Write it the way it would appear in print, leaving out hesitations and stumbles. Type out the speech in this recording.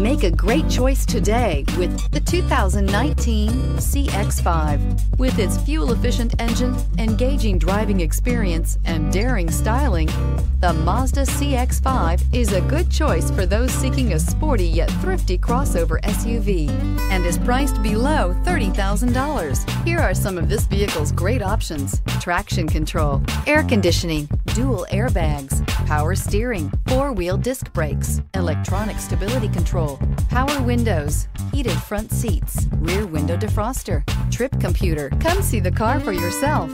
Make a great choice today with the 2019 CX-5. With its fuel-efficient engine, engaging driving experience, and daring styling, the Mazda CX-5 is a good choice for those seeking a sporty yet thrifty crossover SUV and is priced below $30,000. Here are some of this vehicle's great options: traction control, air conditioning, dual airbags, power steering, four-wheel disc brakes, electronic stability control, power windows, heated front seats, rear window defroster, trip computer. Come see the car for yourself.